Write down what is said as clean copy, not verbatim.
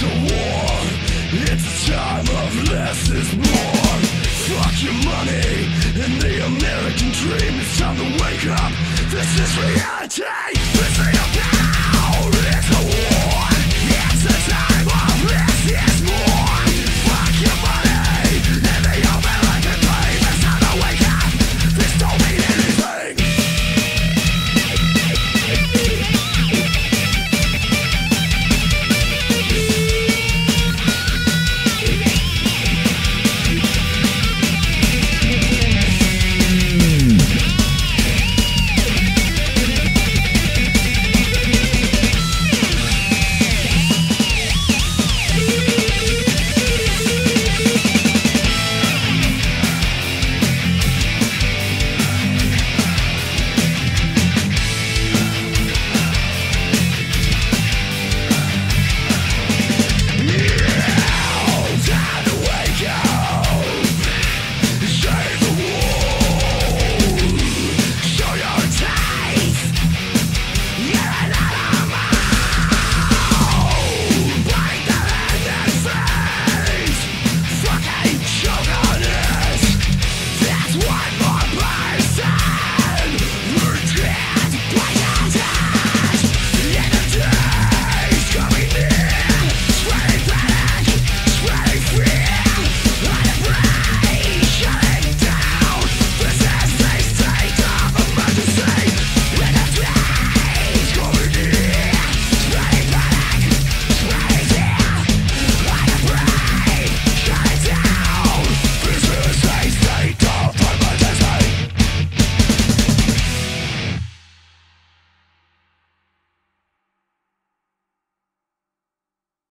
It's a war, it's a time of less is more. Fuck your money and the American dream. It's time to wake up, this is reality. This is your power.